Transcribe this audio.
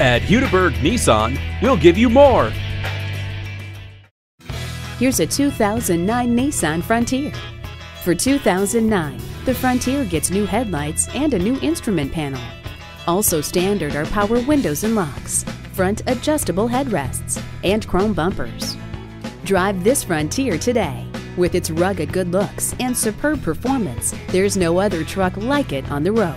At Hudiburg Nissan, we'll give you more. Here's a 2009 Nissan Frontier. For 2009, the Frontier gets new headlights and a new instrument panel. Also standard are power windows and locks, front adjustable headrests, and chrome bumpers. Drive this Frontier today. With its rugged good looks and superb performance, there's no other truck like it on the road.